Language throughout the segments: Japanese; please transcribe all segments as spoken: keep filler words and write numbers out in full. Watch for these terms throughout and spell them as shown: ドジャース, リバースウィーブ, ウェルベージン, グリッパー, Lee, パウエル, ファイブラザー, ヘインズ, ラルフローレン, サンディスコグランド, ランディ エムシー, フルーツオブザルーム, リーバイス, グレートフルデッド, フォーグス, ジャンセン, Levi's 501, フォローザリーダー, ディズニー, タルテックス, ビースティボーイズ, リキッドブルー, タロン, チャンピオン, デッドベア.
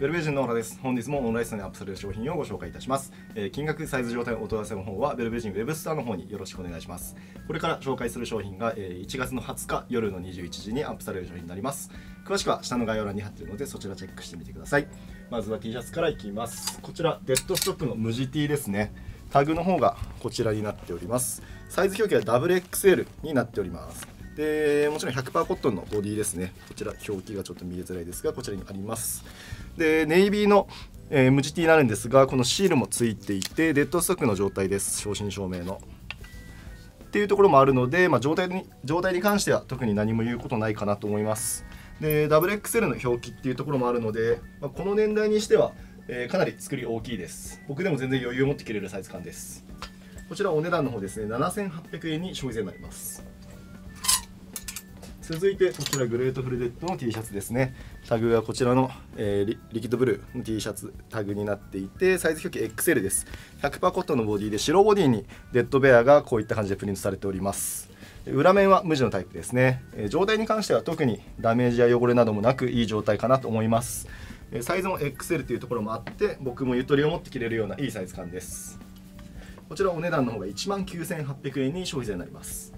ウェルベージンのオーラです。本日もオンラインストアにアップされる商品をご紹介いたします。えー、金額、サイズ、状態、お問い合わせの方は、ウェルベージンウェブストアの方によろしくお願いします。これから紹介する商品が、えー、いちがつのはつか夜のにじゅういちじにアップされる商品になります。詳しくは下の概要欄に貼っているので、そちらチェックしてみてください。まずは T シャツからいきます。こちら、デッドストックの無地 T ですね。タグの方がこちらになっております。サイズ表記は ダブルエックスエル になっております。で、もちろん ひゃくパーセント コットンのボディですね。こちら、表記がちょっと見えづらいですが、こちらにあります。でネイビーの、えー、無地 T になるんですが、このシールもついていてデッドストックの状態です。正真正銘のっていうところもあるので、まあ、状態に状態に関しては特に何も言うことないかなと思います。で ダブルエックスエル の表記っていうところもあるので、まあ、この年代にしては、えー、かなり作り大きいです。僕でも全然余裕を持って着れるサイズ感です。こちらお値段の方ですね、ななせんはっぴゃくえんに消費税になります。続いてこちらグレートフルデッドの T シャツですね。タグがこちらの、えー、リ, リキッドブルーの T シャツタグになっていて、サイズ表記 エックスエル です。 ひゃくパーセント コットンのボディで白ボディにデッドベアがこういった感じでプリントされております。裏面は無地のタイプですね、えー、状態に関しては特にダメージや汚れなどもなくいい状態かなと思います。サイズも エックスエル というところもあって、僕もゆとりを持って着れるようないいサイズ感です。こちらお値段の方が いちまんきゅうせんはっぴゃくえんに消費税になります。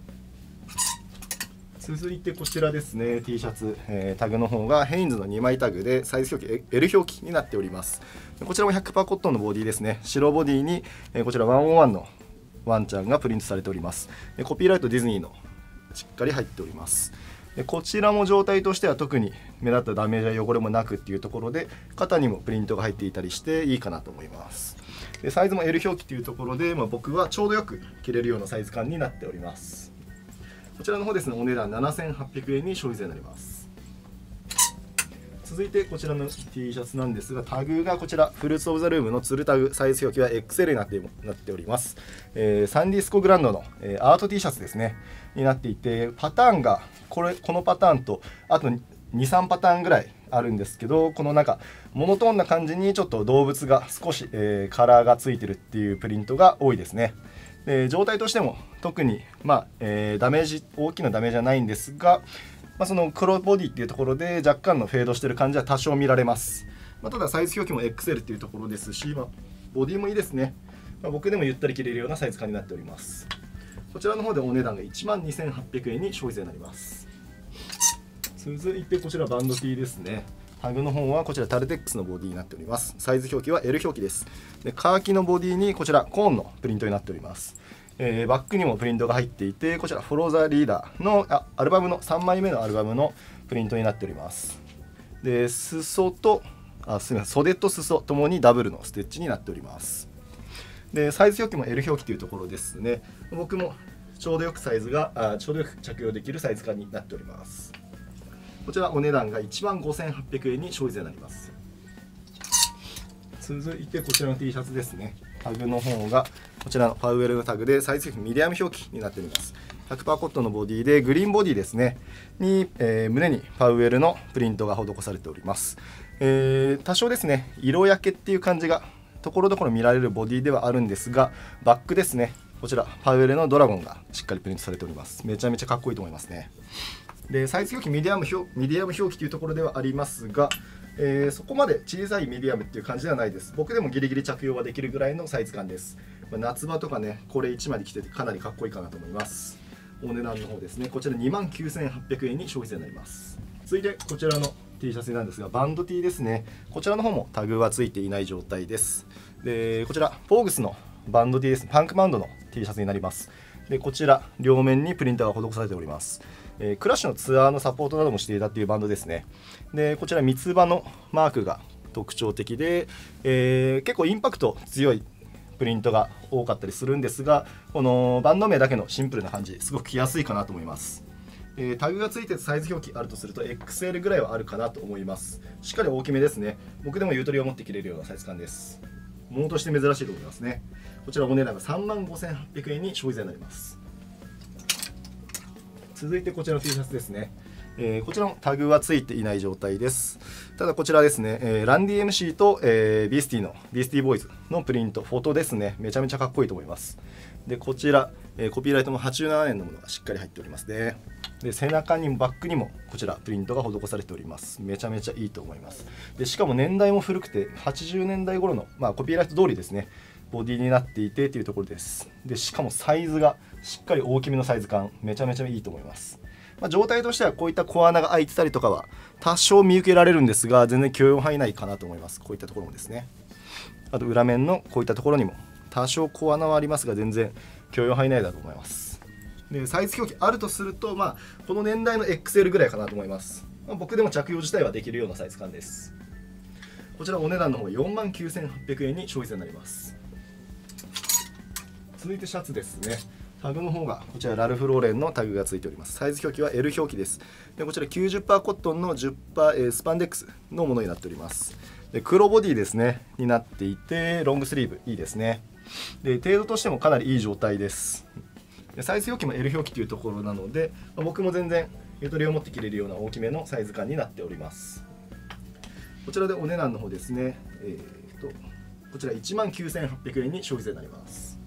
続いてこちらですね、 T シャツ、えー、タグの方がヘインズのにまいタグで、サイズ表記 エル 表記になっております。こちらも ひゃくパーセント コットンのボディですね。白ボディに、えー、こちらいちまるいちのワンちゃんがプリントされております。コピーライトディズニーのしっかり入っております。こちらも状態としては特に目立ったダメージや汚れもなくっていうところで、肩にもプリントが入っていたりしていいかなと思います。でサイズも エル 表記というところで、まあ、僕はちょうどよく着れるようなサイズ感になっております。こちらの方ですね、お値段ななせんはっぴゃくえんに消費税になります。続いてこちらの T シャツなんですが、タグがこちらフルーツオブザルームのツルタグ、サイズ表記は エックスエル になってなっております、えー、サンディスコグランドの、えー、アート T シャツですねになっていて、パターンがこれこのパターンとあとにさんパターンぐらいあるんですけど、このなんかモノトーンな感じにちょっと動物が少し、えー、カラーがついてるっていうプリントが多いですね。えー、状態としても特に、まあえー、ダメージ大きなダメージはないんですが、まあ、その黒ボディっていうところで若干のフェードしてる感じは多少見られます、まあ、ただサイズ表記も エックスエル っていうところですし、まあ、ボディもいいですね、まあ、僕でもゆったり着れるようなサイズ感になっております。こちらの方でお値段が いちまんにせんはっぴゃくえんに消費税になります。続いてこちらバンド T ですね。タグの方はこちらタルテックスのボディになっております。サイズ表記は エル 表記です。でカーキのボディにこちらコーンのプリントになっております、えー、バックにもプリントが入っていて、こちらフォローザリーダーのあアルバムのさんまいめのアルバムのプリントになっております。で裾とあすみません袖と裾ともにダブルのステッチになっております。でサイズ表記も エル 表記というところですね。僕もちょうどよくサイズがあちょうどよく着用できるサイズ感になっております。こちらお値段がいちまんごせんはっぴゃくえんに消費税になります。続いてこちらの T シャツですね。タグの方がこちらのパウエルのタグで、サイズミディアム表記になっております。 ひゃくパーセント コットンのボディでグリーンボディですねに、えー、胸にパウエルのプリントが施されております、えー、多少ですね色焼けっていう感じがところどころ見られるボディではあるんですが、バックですね、こちらパウエルのドラゴンがしっかりプリントされております。めちゃめちゃかっこいいと思いますね。でサイズ表記ミディアム表ミディアム表記というところではありますが、えー、そこまで小さいミディアムっていう感じではないです。僕でもギリギリ着用ができるぐらいのサイズ感です、まあ、夏場とかね、これいちまいで着ててかなりかっこいいかなと思います。お値段の方ですね、こちら にまんきゅうせんはっぴゃくえんに消費税になります。続いてこちらの T シャツなんですが、バンド T ですね。こちらの方もタグはついていない状態です。でこちらフォーグスのバンド T です。パンクバンドの T シャツになります。でこちら両面にプリンターが施されております、えー、クラッシュのツアーのサポートなどもしていたというバンドですね。でこちら三つ葉のマークが特徴的で、えー、結構インパクト強いプリントが多かったりするんですが、このバンド名だけのシンプルな感じすごく着やすいかなと思います。えー、タグがついてサイズ表記あるとすると エックスエル ぐらいはあるかなと思います。しっかり大きめですね。僕でもゆとりを持って着れるようなサイズ感です。ものとして珍しいと思いますね。こちらお値段が さんまんごせんはっぴゃくえんに消費税になります。続いてこちらの T シャツですね、えー、こちらもタグはついていない状態です。ただこちらですね、えー、ランディ エムシー と、えー、ビースティのビースティボーイズのプリントフォトですね。めちゃめちゃかっこいいと思います。でこちら、えー、コピーライトのはちじゅうななえんのものがしっかり入っておりますね。で背中にもバックにもこちらプリントが施されております。めちゃめちゃいいと思います。でしかも年代も古くてはちじゅうねんだい頃の、まあ、コピーライト通りですね、ボディになっていてというところです。でしかもサイズがしっかり大きめのサイズ感、めちゃめちゃいいと思います。まあ、状態としてはこういった小穴が開いてたりとかは多少見受けられるんですが、全然許容範囲内かなと思います。こういったところもですね、あと裏面のこういったところにも多少小穴はありますが、全然許容範囲内だと思います。でサイズ表記あるとすると、まあ、この年代の エックスエル ぐらいかなと思います。まあ、僕でも着用自体はできるようなサイズ感です。こちらお値段の方が よんまんきゅうせんはっぴゃくえんに消費税になります。続いてシャツですね。タグの方がこちらラルフローレンのタグがついております。サイズ表記は エル 表記です。でこちら きゅうじゅっパーセント コットンの じゅっパーセント スパンデックスのものになっております。で黒ボディですねになっていて、ロングスリーブいいですね。で程度としてもかなりいい状態です。でサイズ表記も エル 表記というところなので、僕も全然ゆとりを持って着れるような大きめのサイズ感になっております。こちらでお値段の方ですね、えー、とこちら いちまんきゅうせんはっぴゃくえんに消費税になります。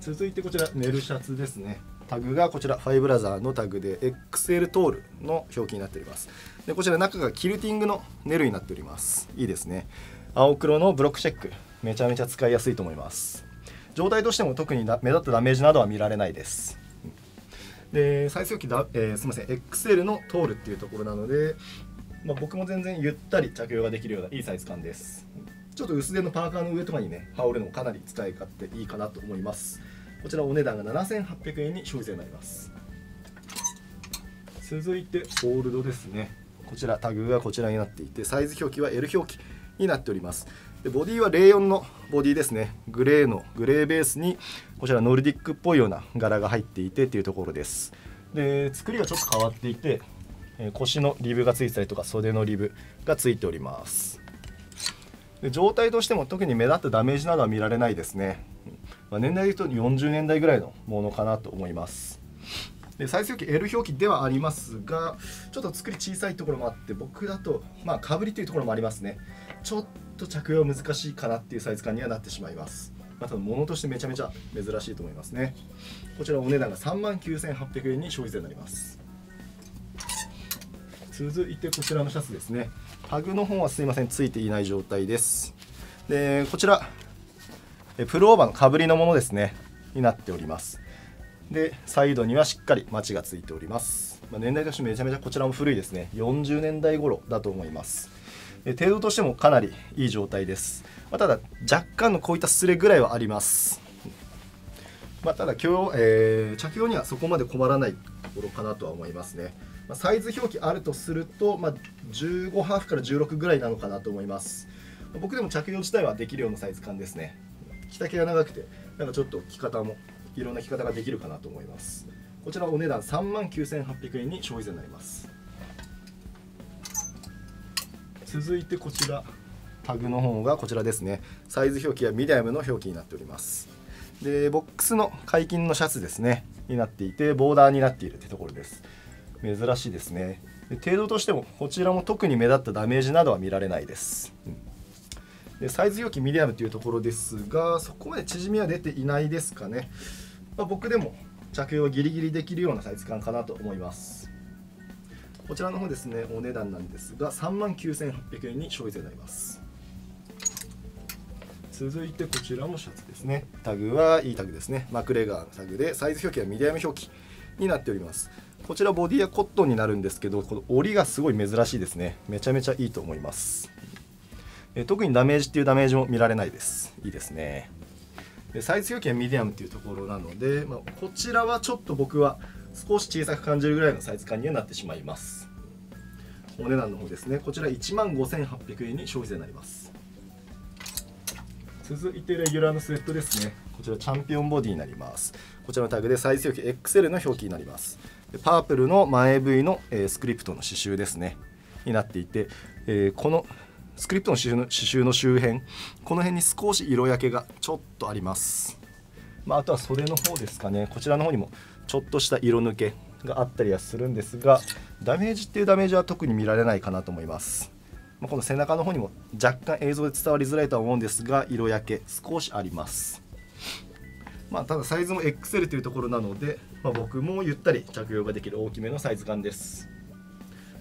続いてこちらネルシャツですね。タグがこちらファイブラザーのタグで エックスエル トールの表記になっております。でこちら中がキルティングのネルになっております。いいですね。青黒のブロックチェック、めちゃめちゃ使いやすいと思います。状態としても特に目立ったダメージなどは見られないです。でサイズ表記だ、えー、すみません エックスエル のトールっていうところなので、まあ、僕も全然ゆったり着用ができるようないいサイズ感です。ちょっと薄手のパーカーの上とかにね羽織るのもかなり使い勝手いいかなと思います。こちらお値段がななせんはっぴゃくえんに消費税になります。続いてホールドですね。こちらタグがこちらになっていて、サイズ表記は エル 表記になっております。でボディは ゼロよん のボディですね。グレーのグレーベースにこちらノルディックっぽいような柄が入っていてっていうところです。で作りがちょっと変わっていて、腰のリブがついてたりとか袖のリブがついております。で状態としても特に目立ったダメージなどは見られないですね。まあ年代で言うとよんじゅうねんだいぐらいのものかなと思います。でサイズ表記 エル 表記ではありますが、ちょっと作り小さいところもあって、僕だとまあかぶりというところもありますね。ちょっと着用は難しいかなっていうサイズ感にはなってしまいます。まあ、ただ物としてめちゃめちゃ珍しいと思いますね。こちらお値段が さんまんきゅうせんはっぴゃくえんに消費税になります。続いてこちらのシャツですね。タグの方はすいませんついていない状態です。でこちらプルオーバーのかぶりのものですねになっております。でサイドにはしっかりマチがついております。まあ、年代としてめちゃめちゃこちらも古いですね。よんじゅうねんだい頃だと思います。で程度としてもかなりいい状態です。まあ、ただ若干のこういったすれぐらいはあります。まあ、ただ今日、えー、着用にはそこまで困らないところかなとは思いますね。まあ、サイズ表記あるとすると、まあ、じゅうごハーフからじゅうろくぐらいなのかなと思います。まあ、僕でも着用自体はできるようなサイズ感ですね。着丈が長くて、なんかちょっと着方もいろんな着方ができるかなと思います。こちらお値段 さんまんきゅうせんはっぴゃくえんに消費税になります。続いてこちらタグの方がこちらですね。サイズ表記はミディアムの表記になっております。でボックスの解禁のシャツですねになっていて、ボーダーになっているってところです。珍しいですね。で程度としてもこちらも特に目立ったダメージなどは見られないです。うん、でサイズ表記ミディアムというところですが、そこまで縮みは出ていないですかね。まあ、僕でも着用はギリギリできるようなサイズ感かなと思います。こちらの方ですね、お値段なんですが さんまんきゅうせんはっぴゃくえんに消費税になります。続いてこちらもシャツですね。タグはいいタグですね。マクレガーのタグでサイズ表記はミディアム表記になっております。こちらボディはコットンになるんですけど、この折りがすごい珍しいですね。めちゃめちゃいいと思います。特にダメージっていうダメージも見られないです。いいですね。でサイズ表記はミディアムっていうところなので、まあ、こちらはちょっと僕は少し小さく感じるぐらいのサイズ感にはなってしまいます。お値段の方ですね、こちら いちまんごせんはっぴゃくえんに消費税になります。続いてレギュラーのスウェットですね。こちらチャンピオンボディになります。こちらのタグでサイズ表記 エックスエル の表記になります。でパープルの前 V の、えー、スクリプトの刺繍ですねになっていて、えー、このスクリプトの刺繍の周辺、この辺に少し色焼けがちょっとあります。まあ、あとは袖の方ですかね。こちらの方にもちょっとした色抜けがあったりはするんですが、ダメージっていうダメージは特に見られないかなと思います。まあ、この背中の方にも若干映像で伝わりづらいとは思うんですが、色焼け少しあります。まあ、ただサイズも エックスエル というところなので、まあ、僕もゆったり着用ができる大きめのサイズ感です。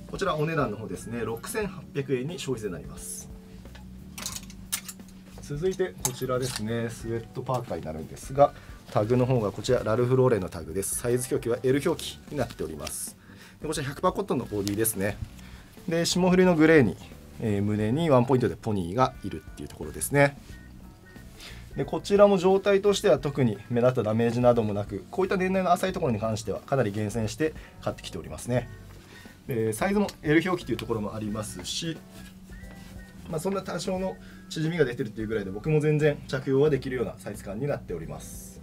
こちらお値段の方ですね、ろくせんはっぴゃくえんに消費税になります。続いてこちらですね、スウェットパーカーになるんですが、タグの方がこちらラルフローレンのタグです。サイズ表記は エル 表記になっております。でこちら ひゃくパーセント コットンのボディですね。で霜降りのグレーに、えー、胸にワンポイントでポニーがいるっていうところですね。でこちらも状態としては特に目立ったダメージなどもなく、こういった年代の浅いところに関してはかなり厳選して買ってきておりますね。でサイズも エル 表記というところもありますし、まあ、そんな多少の縮みが出てるっていうぐらいで、僕も全然着用はできるようなサイズ感になっております。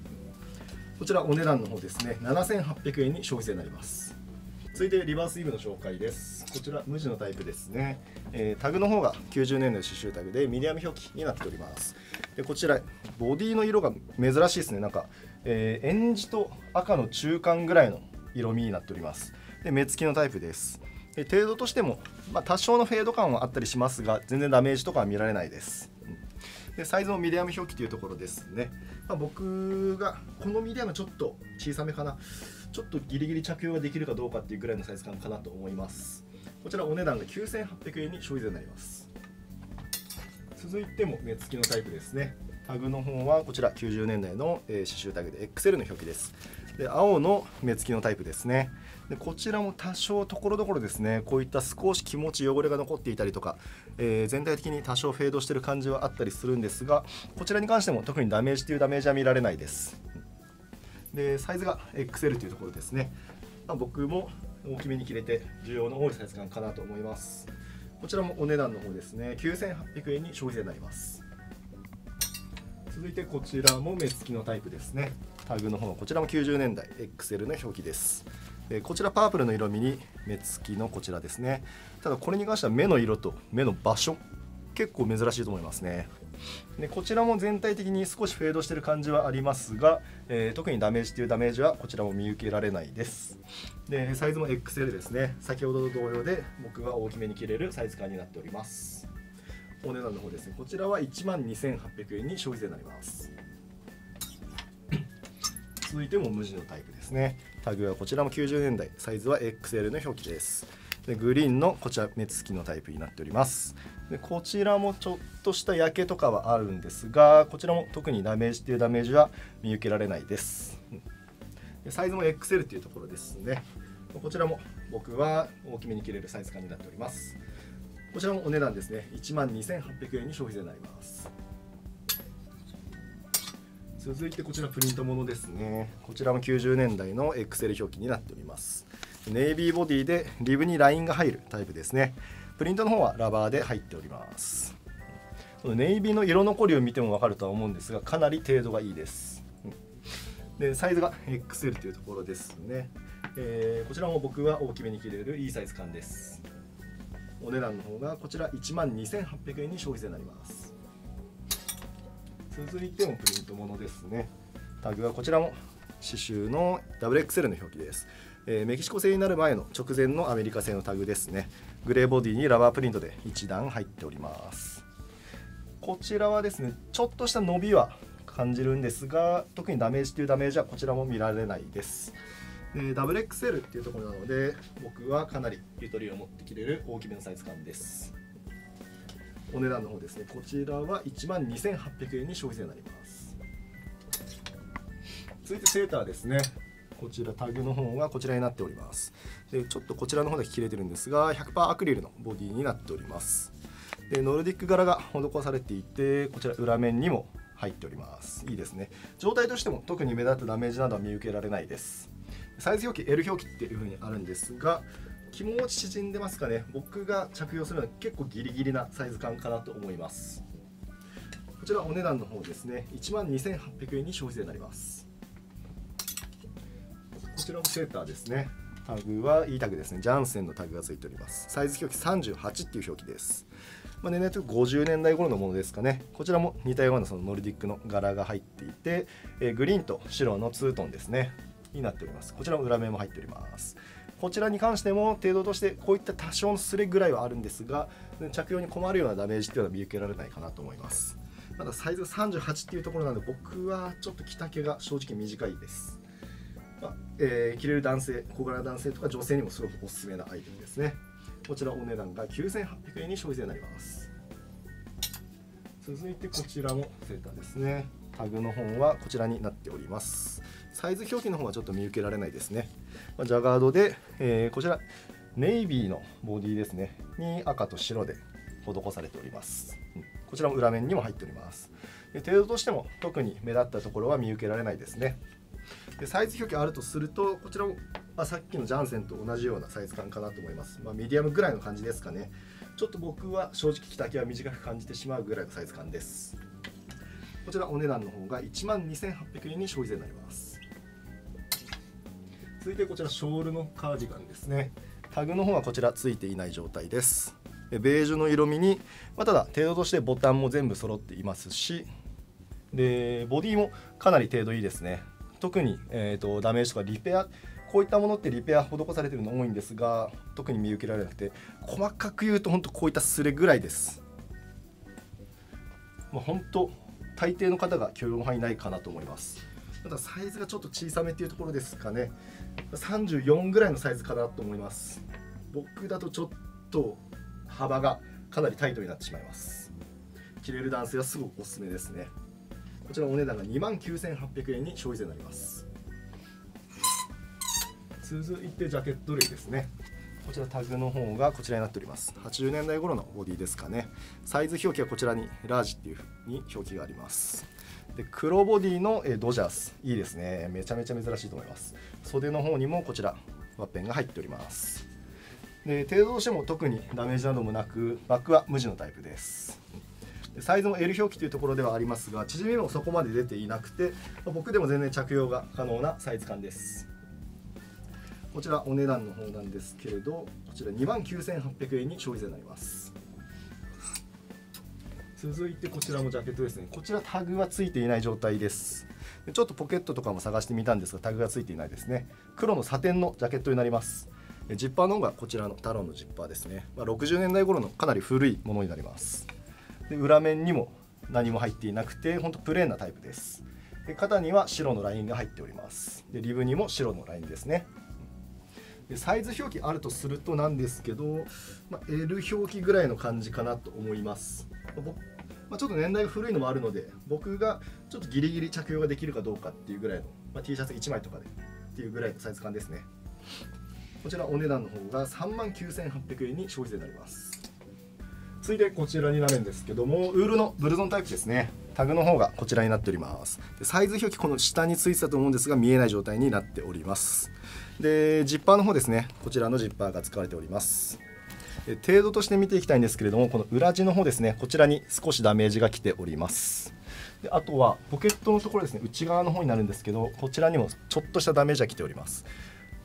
こちらお値段の方ですね、ななせんはっぴゃくえんに消費税になります。続いてリバースイーブの紹介です。こちら無地のタイプですね、えー、タグの方がきゅうじゅうねんだい刺繍タグでミディアム表記になっております。でこちらボディの色が珍しいですね。なんか、えー、えんじと赤の中間ぐらいの色味になっております。で目付きのタイプです。で程度としても、まあ、多少のフェード感はあったりしますが、全然ダメージとかは見られないです。でサイズもミディアム表記というところですね、まあ、僕がこのミディアムちょっと小さめかな、ちょっとギリギリ着用ができるかどうかっていうぐらいのサイズ感かなと思います。こちらお値段がきゅうせんはっぴゃくえんに消費税になります。続いても目付きのタイプですね。タグの方はこちらきゅうじゅうねんだいの刺繍タグで エックスエル の表記です。で青の目付きのタイプですね。でこちらも多少ところどころですね、こういった少し気持ち汚れが残っていたりとか、えー、全体的に多少フェードしてる感じはあったりするんですが、こちらに関しても特にダメージというダメージは見られないです。でサイズが エックスエル というところですね、まあ、僕も大きめに切れて需要の多いサイズ感かなと思います。こちらもお値段の方ですね、きゅうせんはっぴゃくえんに消費税になります。続いてこちらも目付きのタイプですね。タグの方こちらもきゅうじゅうねんだい エックスエル の表記です。でこちらパープルの色味に目付きのこちらですね。ただこれに関しては目の色と目の場所結構珍しいと思いますね。でこちらも全体的に少しフェードしてる感じはありますが、えー、特にダメージというダメージはこちらも見受けられないです。でサイズも エックスエル ですね。先ほどと同様で僕は大きめに着れるサイズ感になっております。お値段の方ですね、こちらはいちまんにせんはっぴゃくえんに消費税になります。続いても無地のタイプですね。タグはこちらもきゅうじゅうねんだい、サイズは エックスエル の表記です。でグリーンのこちら目付きのタイプになっております。でこちらもちょっとした焼けとかはあるんですが、こちらも特にダメージというダメージは見受けられないです。でサイズも エックスエル というところですね。こちらも僕は大きめに切れるサイズ感になっております。こちらもお値段ですね、いちまんにせんはっぴゃくえんに消費税になります。続いてこちらプリントものですね。こちらもきゅうじゅうねんだいの エックスエル 表記になっております。ネイビーボディでリブにラインが入るタイプですね。プリントの方はラバーで入っております。ネイビーの色残りを見ても分かるとは思うんですが、かなり程度がいいです。でサイズが エックスエル というところですね、えー、こちらも僕は大きめに着れるいいサイズ感です。お値段の方がこちらいちまんにせんはっぴゃくえんに消費税になります。続いてもプリントものですね。タグはこちらも刺繍の ダブルエックスエル の表記です、えー、メキシコ製になる前の直前のアメリカ製のタグですね。グレーボディにラバープリントで一段入っております。こちらはですね、ちょっとした伸びは感じるんですが、特にダメージというダメージはこちらも見られないです。で ダブルエックスエル っていうところなので、僕はかなりゆとりを持って着れる大きめのサイズ感です。お値段の方ですね、こちらはいちまんにせんはっぴゃくえんに消費税になります。続いてセーターですね。こちらタグの方がこちらになっております。でちょっとこちらの方だけ切れてるんですが、 ひゃくパーセント アクリルのボディになっております。でノルディック柄が施されていて、こちら裏面にも入っております。いいですね。状態としても特に目立ったダメージなどは見受けられないです。サイズ表記 エル 表記っていう風にあるんですが、気持ち縮んでますかね。僕が着用するのは結構ギリギリなサイズ感かなと思います。こちらお値段の方ですね、いちまんにせんはっぴゃくえんに消費税になります。こちらもセーターですね。タグはいいタグですね。ジャンセンのタグがついております。サイズ表記さんじゅうはちっていう表記です。まあ、年代とごじゅうねんだい頃のものですかね。こちらも似たようなそのノルディックの柄が入っていて、えー、グリーンと白のツートンですねになっております。こちらも裏面も入っております。こちらに関しても程度としてこういった多少のすれぐらいはあるんですが、着用に困るようなダメージというのは見受けられないかなと思います。まだサイズさんじゅうはちっていうところなんで、僕はちょっと着丈が正直短いです。まあえー、着れる男性、小柄な男性とか女性にもすごくおすすめなアイテムですね。こちらお値段がきゅうせんはっぴゃくえんに消費税になります。続いてこちらもセーターですね。タグの方はこちらになっております。サイズ表記の方はちょっと見受けられないですね。まあ、ジャガードで、えー、こちらネイビーのボディですねに赤と白で施されております。うん、こちらも裏面にも入っております。で、程度としても特に目立ったところは見受けられないですね。で、サイズ表記あるとするとこちらも、まあ、さっきのジャンセンと同じようなサイズ感かなと思います。まあ、メディアムぐらいの感じですかね。ちょっと僕は正直着丈は短く感じてしまうぐらいのサイズ感です。こちらお値段の方がいちまんにせんはっぴゃくえんに消費税になります。続いてこちらショールのカーディガンですね。タグの方はこちらついていない状態です。ベージュの色味に、まあ、ただ程度としてボタンも全部揃っていますし、でボディもかなり程度いいですね。特に、えー、とダメージとかリペア、こういったものってリペア施されてるの多いんですが、特に見受けられなくて、細かく言うと本当こういったスレぐらいです。まあ、本当大抵の方が許容範囲ないかなと思います。ただサイズがちょっと小さめっていうところですかね。さんじゅうよんぐらいのサイズかなと思います。僕だとちょっと幅がかなりタイトになってしまいます。着れる男性はすごくおすすめですね。こちらお値段がにまんきゅうせんはっぴゃくえんに消費税になります。続いてジャケット類ですね。こちらタグの方がこちらになっております。はちじゅうねんだい頃のボディですかね。サイズ表記はこちらにラージっていうふうに表記があります。で、黒ボディのドジャース、いいですね。めちゃめちゃ珍しいと思います。袖の方にもこちらワッペンが入っております。で、程度としても特にダメージなどもなく、バックは無地のタイプです。で、サイズも エル 表記というところではありますが、縮みもそこまで出ていなくて、僕でも全然着用が可能なサイズ感です。こちらお値段の方なんですけれど、こちらにまんきゅうせんはっぴゃくえんに消費税になります。続いてこちらもジャケットですね。こちらタグはついていない状態です。ちょっとポケットとかも探してみたんですが、タグがついていないですね。黒のサテンのジャケットになります。ジッパーの方がこちらのタロンのジッパーですね。まあ、ろくじゅうねんだい頃のかなり古いものになります。で、裏面にも何も入っていなくて、ほんとプレーンなタイプです。で、肩には白のラインが入っております。で、リブにも白のラインですね。で、サイズ表記あるとするとなんですけど、まあ、エル 表記ぐらいの感じかなと思います。まあ、ちょっと年代が古いのもあるので、僕がちょっとギリギリ着用ができるかどうかっていうぐらいの、まあ、T シャツいちまいとかでっていうぐらいのサイズ感ですね。こちらお値段の方がさんまんきゅうせんはっぴゃくえんに消費税になります。続いてこちらになるんですけども、ウールのブルゾンタイプですね。タグの方がこちらになっております。で、サイズ表記この下についてたと思うんですが、見えない状態になっております。で、ジッパーの方ですね。こちらのジッパーが使われております。で、程度として見ていきたいんですけれども、この裏地の方ですね。こちらに少しダメージが来ております。で、あとはポケットのところですね。内側の方になるんですけど、こちらにもちょっとしたダメージが来ております。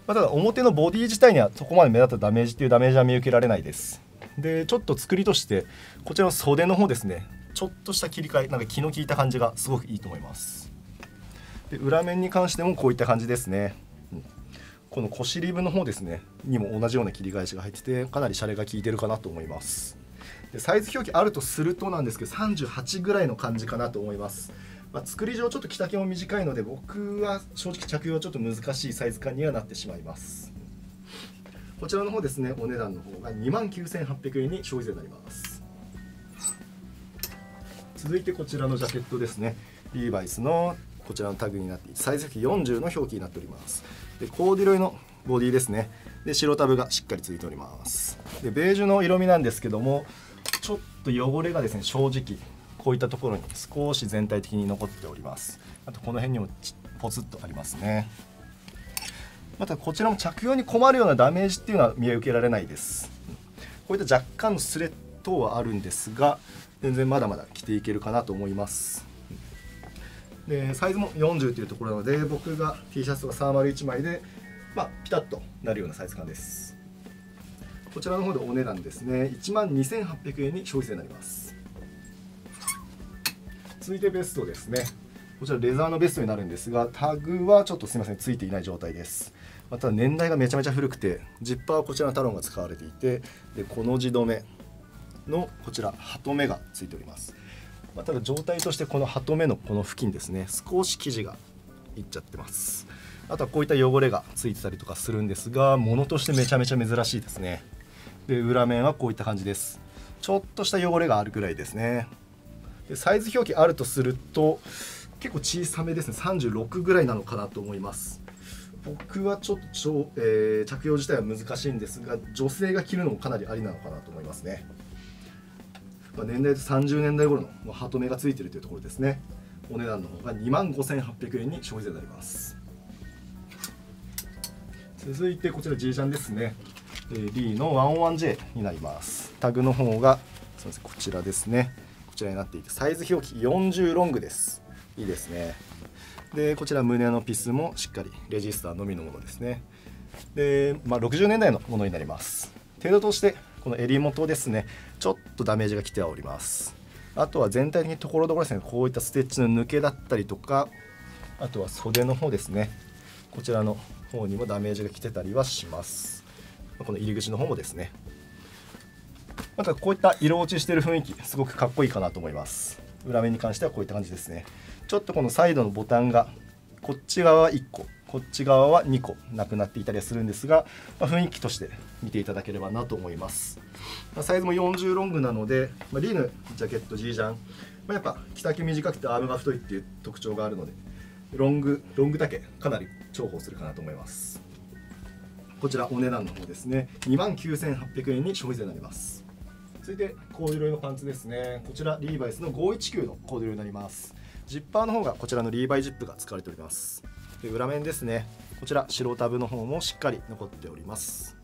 まあ、ただ表のボディ自体にはそこまで目立ったダメージというダメージは見受けられないです。で、ちょっと作りとしてこちらの袖の方ですね。ちょっとした切り替え、なんか気の利いた感じがすごくいいと思います。で、裏面に関してもこういった感じですね。うん、この腰リブの方ですねにも同じような切り返しが入ってて、かなりシャレが効いてるかなと思います。で、サイズ表記あるとするとなんですけど、さんじゅうはちぐらいの感じかなと思います。まあ、作り上ちょっと着丈も短いので、僕は正直着用はちょっと難しいサイズ感にはなってしまいます。こちらの方ですね、お値段の方がにまんきゅうせんはっぴゃくえんに消費税になります。続いてこちらのジャケットですね。リーバイスのこちらのタグになって、サイズ表記よんじゅうの表記になっております。で、コーデュロイのボディですね。で、白タブがしっかりついております。で、ベージュの色味なんですけども、ちょっと汚れがですね、正直こういったところに少し全体的に残っております。あとこの辺にもポツッとありますね。またこちらも着用に困るようなダメージっていうのは見受けられないです。こういった若干のスレ等はあるんですが、全然まだまだ着ていけるかなと思います。で、サイズもよんじゅうというところなので、僕が T シャツとかさんまるいちまいで、まあ、ピタッとなるようなサイズ感です。こちらの方でお値段ですね、いちまんにせんはっぴゃくえんに消費税になります。続いてベストですね。こちらレザーのベストになるんですが、タグはちょっとすみません、ついていない状態です。また年代がめちゃめちゃ古くて、ジッパーはこちらのタロンが使われていて、でこの地止めのこちらハトメがついております。まあ、ただ状態としてこのハト目のこの付近ですね、少し生地がいっちゃってます。あとはこういった汚れがついてたりとかするんですが、物としてめちゃめちゃ珍しいですね。で裏面はこういった感じです。ちょっとした汚れがあるぐらいですね。でサイズ表記あるとすると結構小さめですね。さんじゅうろくぐらいなのかなと思います。僕はちょっと、えー、着用自体は難しいんですが、女性が着るのもかなりありなのかなと思いますね。まあ、年代とさんじゅうねんだい頃のハト目がついてるというところですね。お値段の方がにまんごせんはっぴゃくえんに消費税になります。続いてこちら G ジャンですね。 B の いちまるいちジェー になります。タグの方がすみません、こちらですね。こちらになっていて、サイズ表記よんじゅうロングです。いいですね。でこちら胸のピスもしっかりレジスターのみのものですね。で、まあ、ろくじゅうねんだいのものになります。程度としてこの襟元ですね、ちょっとダメージがきてはおります。あとは全体的にところどころですね、こういったステッチの抜けだったりとか、あとは袖の方ですね、こちらの方にもダメージがきてたりはします。この入り口の方もですね、またこういった色落ちしてる雰囲気すごくかっこいいかなと思います。裏面に関してはこういった感じですね。ちょっとこのサイドのボタンがこっち側はいっこ、こっち側はにこなくなっていたりはするんですが、まあ、雰囲気として見ていただければなと思います。まあ、サイズもよんじゅうロングなので、まあ、リーのジャケット G ジャン、まあ、やっぱ着丈短くてアームが太いっていう特徴があるので、ロングロング丈かなり重宝するかなと思います。こちらお値段の方ですね、にまんきゅうせんはっぴゃくえんに消費税になります。続いてコーデュロイのパンツですね。こちらリーバイスのごひゃくじゅうきゅうのコーデュロイになります。ジッパーの方がこちらのリーバイジップが使われております。で裏面ですね、こちら白タブの方もしっかり残っております。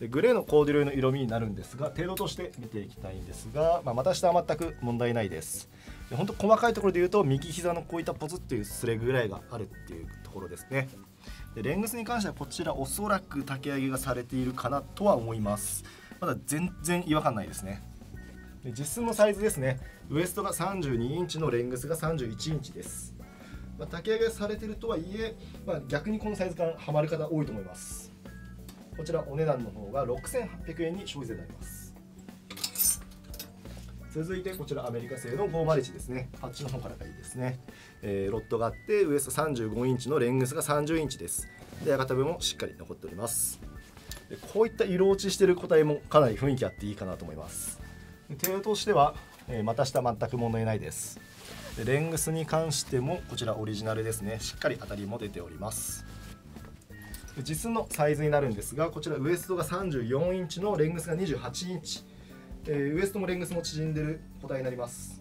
でグレーのコーデュロイの色味になるんですが、程度として見ていきたいんですが、まあ、股下は全く問題ないです。で本当細かいところで言うと、右膝のこういったポツっていうスレぐらいがあるっていうところですね。でレングスに関してはこちらおそらく竹上げがされているかなとは思います。まだ全然違和感ないですね。で実寸のサイズですね、ウエストがさんじゅうにインチのレングスがさんじゅういちインチです。まあ、竹上げされてるとはいえ、まあ、逆にこのサイズ感ハマる方多いと思います。こちらお値段の方がろくせんはっぴゃくえんに消費税になります。続いてこちらアメリカ製のごひゃくいちですね。パッチの方からがいいですね。えー、ロットがあって、ウエストさんじゅうごインチのレングスがさんじゅうインチです。で赤タブもしっかり残っております。でこういった色落ちしている個体もかなり雰囲気あっていいかなと思います。程度としては、えー、股下全く問題ないです。でレングスに関してもこちらオリジナルですね、しっかり当たりも出ております。で実寸のサイズになるんですが、こちらウエストがさんじゅうよんインチのレングスがにじゅうはちインチ、えー、ウエストもレングスも縮んでる個体になります。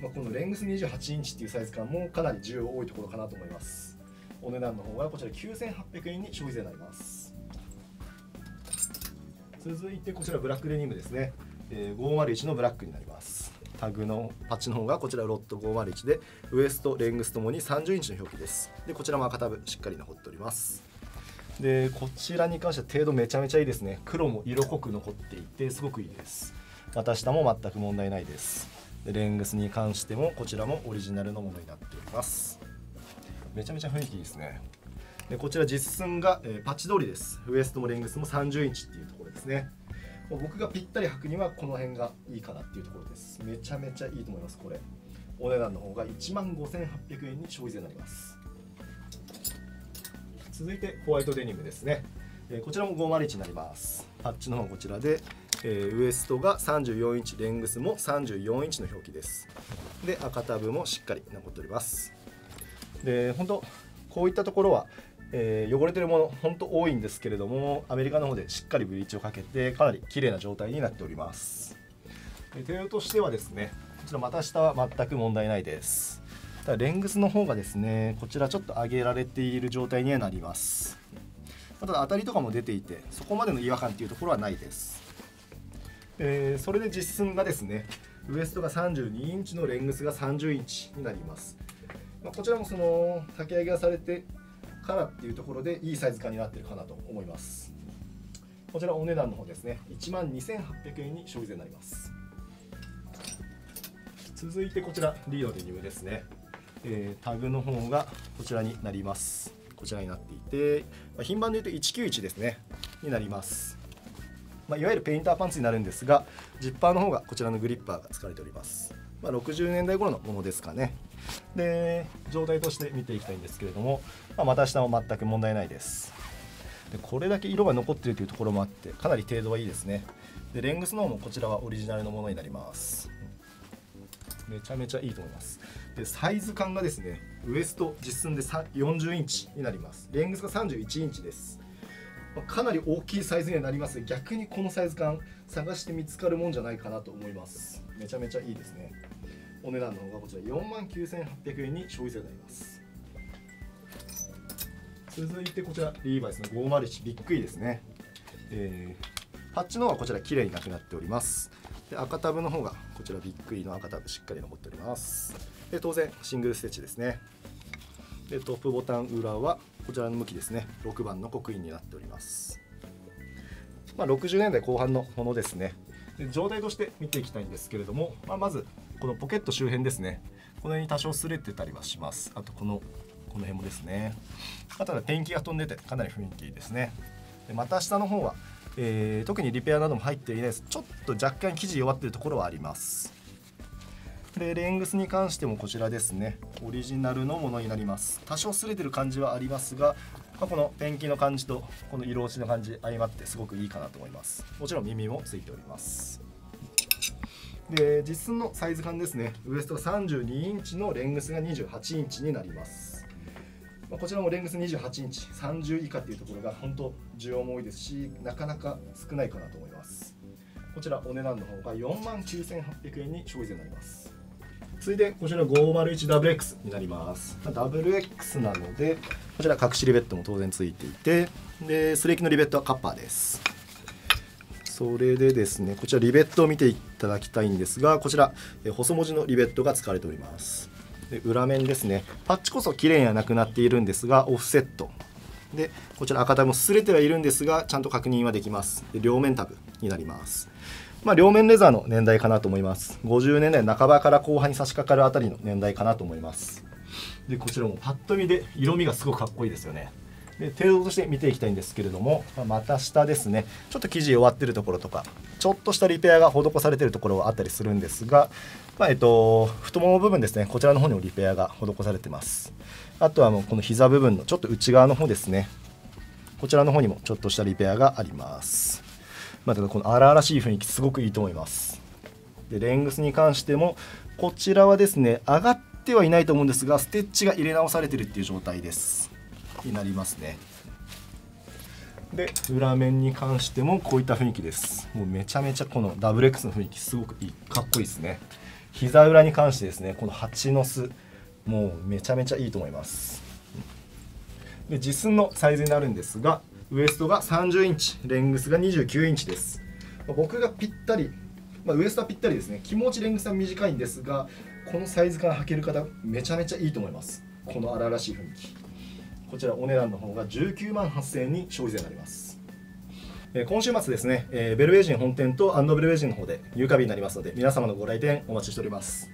まあ、このレングスにじゅうはちインチっていうサイズ感もかなり需要多いところかなと思います。お値段の方はこちらきゅうせんはっぴゃくえんに消費税になります。続いてこちらブラックデニムですね。えー、ごひゃくいちのブラックになります。タグのパッチの方がこちらロットごひゃくいちで、ウエストレングスともにさんじゅうインチの表記です。でこちらも赤タブしっかり残っております。でこちらに関しては程度めちゃめちゃいいですね。黒も色濃く残っていてすごくいいです。股下も全く問題ないです。でレングスに関してもこちらもオリジナルのものになっております。めちゃめちゃ雰囲気いいですね。でこちら実寸が、えー、パッチ通りです。ウエストもレングスもさんじゅうインチっていうところですね。僕がぴったり履くにはこの辺がいいかなっていうところです。めちゃめちゃいいと思います。これお値段の方がいちまんごせんはっぴゃくえんに消費税になります。続いてホワイトデニムですね。えー、こちらもごひゃくいちになります。パッチの方こちらで、えー、ウエストがさんじゅうよんインチ、レングスもさんじゅうよんインチの表記です。で赤タブもしっかり残っております。で本当こういったところはえー、汚れてるもの本当多いんですけれども、アメリカの方でしっかりブリーチをかけてかなり綺麗な状態になっております。程度としてはですね、こちら股下は全く問題ないです。ただレングスの方がですね、こちらちょっと上げられている状態にはなります。ただ当たりとかも出ていて、そこまでの違和感っていうところはないです。えー、それで実寸がですね、ウエストがさんじゅうにインチのレングスがさんじゅうインチになります。まあ、こちらもその竹上げがされてからっていうところでいいサイズ感になってるかなと思います。こちらお値段の方ですね、いちまんにせんはっぴゃくえんに消費税になります。続いてこちらリーのデニムですね。えー、タグの方がこちらになります。こちらになっていて、まあ、品番で言うといちきゅういちですねになります。まあ、いわゆるペインターパンツになるんですが、ジッパーの方がこちらのグリッパーが使われております。まあ、ろくじゅうねんだい頃のものですかね。で状態として見ていきたいんですけれども、まあ、股下も全く問題ないです。でこれだけ色が残ってるというところもあってかなり程度はいいですね。でレングスの方もこちらはオリジナルのものになります。めちゃめちゃいいと思います。でサイズ感がですね、ウエスト実寸でよんじゅうインチになります。レングスがさんじゅういちインチです。かなり大きいサイズにはなります。逆にこのサイズ感探して見つかるもんじゃないかなと思います。めちゃめちゃいいですね。お値段の方がこちら よんまんきゅうせんはっぴゃくえんに消費税になります。続いてこちらリーバイスのごーまるいちビッグイですね。えー、パッチの方はこちら綺麗になくなっております。で赤タブの方がこちらビッグイの赤タブしっかり残っております。で当然シングルステッチですね。でトップボタン裏はこちらの向きですね、ろくばんの刻印になっております。まあ、ろくじゅうねんだいこう半のものですね。で状態として見ていきたいんですけれども、まあ、まずこのポケット周辺ですね、この辺に多少擦れてたりはします。あとこのこの辺もですね。あとはペンキが飛んでてかなり雰囲気いいですね。で股下の方は、えー、特にリペアなども入っていないです。ちょっと若干生地弱っているところはあります。でレングスに関してもこちらですね、オリジナルのものになります。多少擦れてる感じはありますが、まあ、このペンキの感じとこの色落ちの感じ相まってすごくいいかなと思います。もちろん耳もついております。で実寸のサイズ感ですね、ウエストがさんじゅうにインチのレングスがにじゅうはちインチになります。まあ、こちらもレングスにじゅうはちインチ、さんじゅういかっていうところが本当需要も多いですし、なかなか少ないかなと思います。こちらお値段の方が よんまんきゅうせんはっぴゃくえんに消費税になります。続いてこちら ごーまるいちダブルエックス になります。ダブル X なのでこちら隠しリベットも当然ついていて、でスレキのリベットはカッパーです。それでですね、こちらリベットを見ていただきたいんですが、こちら細文字のリベットが使われております。で裏面ですね、パッチこそ綺麗にはなくなっているんですがオフセットで、こちら赤タブも擦れてはいるんですがちゃんと確認はできます。で両面タブになります。まあ、両面レザーの年代かなと思います。ごじゅうねんだいなかばから後半に差し掛かるあたりの年代かなと思います。でこちらもパッと見で色味がすごくかっこいいですよね。で程度として見ていきたいんですけれども、まあ、股下ですね、ちょっと生地弱ってるところとかちょっとしたリペアが施されてるところはあったりするんですが、まあ、えっと太もも部分ですね、こちらの方にもリペアが施されてます。あとはもうこの膝部分のちょっと内側の方ですね、こちらの方にもちょっとしたリペアがあります。まあ、ただこの荒々しい雰囲気すごくいいと思います。でレングスに関してもこちらはですね、上がってはいないと思うんですがステッチが入れ直されてるっていう状態ですになりますね。で裏面に関してもこういった雰囲気です。もうめちゃめちゃこのダブル X の雰囲気すごくいい、かっこいいですね。膝裏に関してですね、この蜂の巣もうめちゃめちゃいいと思います。で実寸のサイズになるんですが、ウエストがさんじゅうインチ、レングスがにじゅうきゅうインチです。僕がぴったり、まあ、ウエストはぴったりですね。気持ちレングスは短いんですが、このサイズ感履ける方めちゃめちゃいいと思います。この荒々しい雰囲気、こちらお値段の方が じゅうきゅうまんはっせんえんに消費税になります。えー、今週末ですね、えー、ベルベージン本店とアンドベルベージンの方で入荷日になりますので、皆様のご来店お待ちしております。